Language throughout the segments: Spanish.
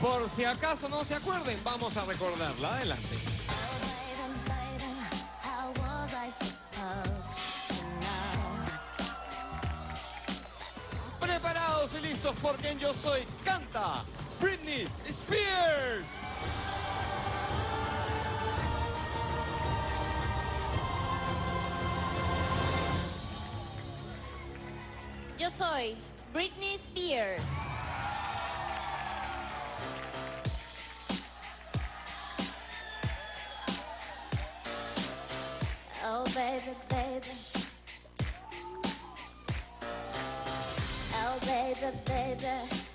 Bueno, por si acaso no se acuerden, vamos a recordarla. Adelante. Preparados y listos porque en Yo Soy canta Britney Spears. Yo soy Britney Spears. Oh baby, baby. Oh baby, baby.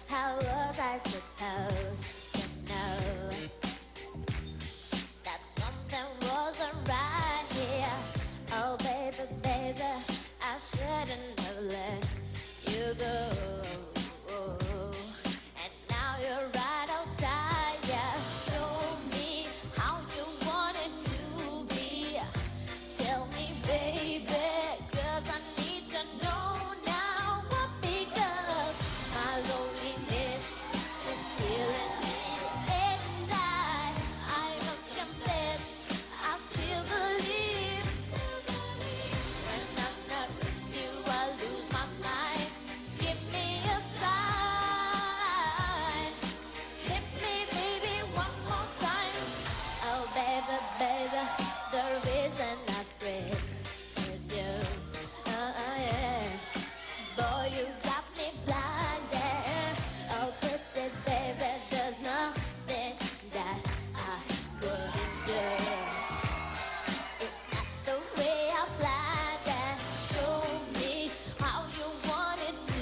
How was I supposed to know that something wasn't right here? Oh baby, baby. I shouldn't have let you go. And now you're right outside, yeah. Show me how you want it to be. Tell me, baby, 'cause I need to know now. What? Because my loneliness is killing me. And I must confess, I still believe. When I'm not with you, I lose my mind. Give me a sign. Hit me, baby, one more time. Oh, baby, baby, the reason I break is you. Yeah. Boy, you got me blinded. Oh, pretty baby, there's nothing that I couldn't do. It's not the way I planned it. Show me how you want it to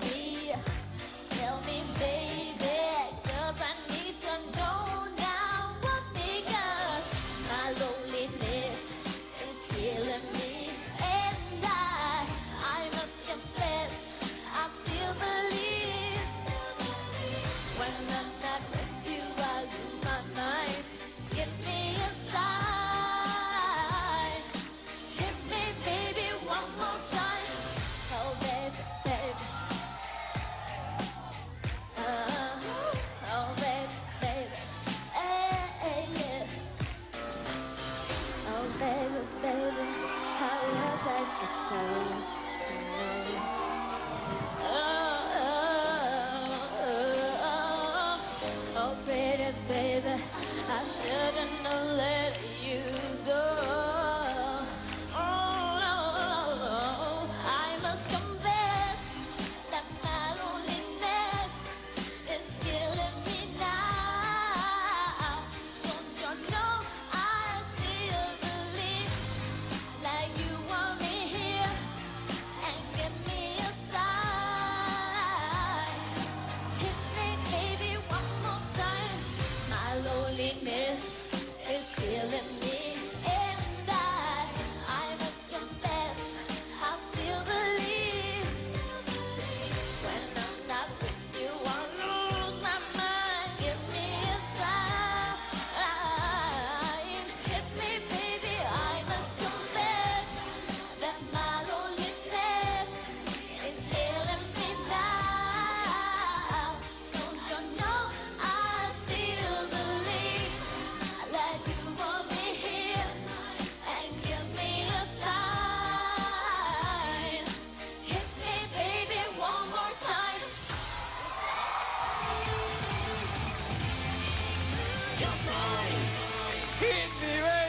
be. Tell me, baby, 'cause I need to know now. What? Because my loneliness is killing me. And I must confess, I still believe. When I'm not with you, I lose my mind. Give me a sign. Hit me, baby, one more time. Oh, baby, baby. Oh, baby, baby. Hey, hey, yeah. Oh, baby, baby. How was I supposed to know? Oh, pretty baby, I shouldn't have let you go. Oh, I must confess that my loneliness is killing me now. Don't you know I still believe that you want me here and give me a sign. Hit me, baby, one more time. My loneliness is killing me. And I must confess, I still believe. When I'm not with you, I lose my mind. Give me a sign. Hit me, baby, I must confess that my loneliness is killing me now. Don't you know I still believe that you want me here and give me a sign. Hit me, baby, one more time. Yo soy. Hit me, baby.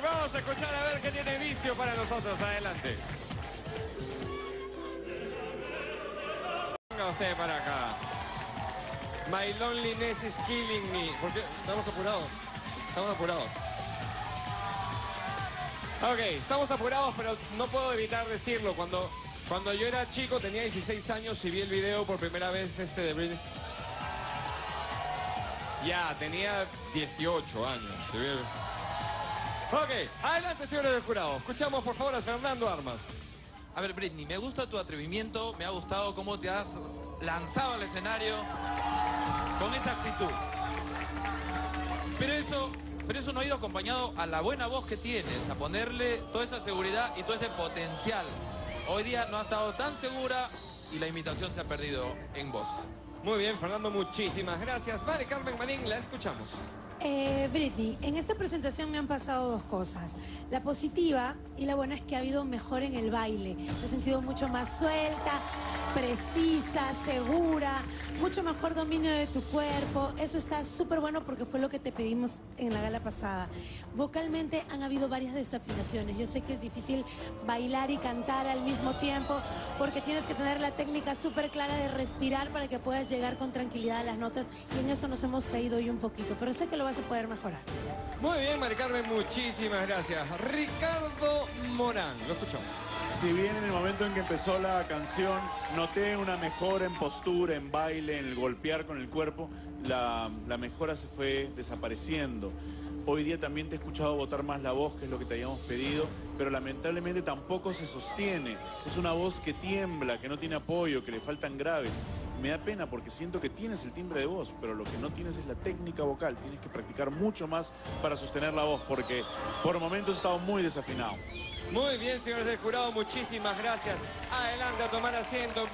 Vamos a escuchar a ver qué tiene Vicio para nosotros. Adelante. Venga usted para acá. My loneliness is killing me. ¿Por qué? Estamos apurados. Estamos apurados. Ok, estamos apurados, pero no puedo evitar decirlo. Cuando yo era chico, tenía 16 años y vi el video por primera vez de Britney. Ya, tenía 18 años. Ok, adelante, señores del jurado. Escuchamos, por favor, a Fernando Armas. A ver, Britney, me gusta tu atrevimiento, me ha gustado cómo te has lanzado al escenario con esa actitud. Pero eso no ha ido acompañado a la buena voz que tienes, a ponerle toda esa seguridad y todo ese potencial. Hoy día no ha estado tan segura y la imitación se ha perdido en voz. Muy bien, Fernando, muchísimas gracias. Mari Carmen Marín, la escuchamos. Britney, en esta presentación me han pasado dos cosas. La positiva y la buena es que ha habido mejor en el baile. Me he sentido mucho más suelta, precisa, segura, mucho mejor dominio de tu cuerpo. Eso está súper bueno porque fue lo que te pedimos en la gala pasada. Vocalmente han habido varias desafinaciones. Yo sé que es difícil bailar y cantar al mismo tiempo porque tienes que tener la técnica súper clara de respirar para que puedas llegar con tranquilidad a las notas, y en eso nos hemos caído hoy un poquito, pero sé que lo vas a poder mejorar. Muy bien, Mari Carmen, muchísimas gracias. Ricardo Morán, lo escuchamos. Si bien en el momento en que empezó la canción noté una mejora en postura, en baile, en el golpear con el cuerpo, la mejora se fue desapareciendo. Hoy día también te he escuchado botar más la voz, que es lo que te habíamos pedido, pero lamentablemente tampoco se sostiene. Es una voz que tiembla, que no tiene apoyo, que le faltan graves. Me da pena porque siento que tienes el timbre de voz, pero lo que no tienes es la técnica vocal. Tienes que practicar mucho más para sostener la voz, porque por momentos he estado muy desafinado. Muy bien, señores del jurado, muchísimas gracias. Adelante a tomar asiento.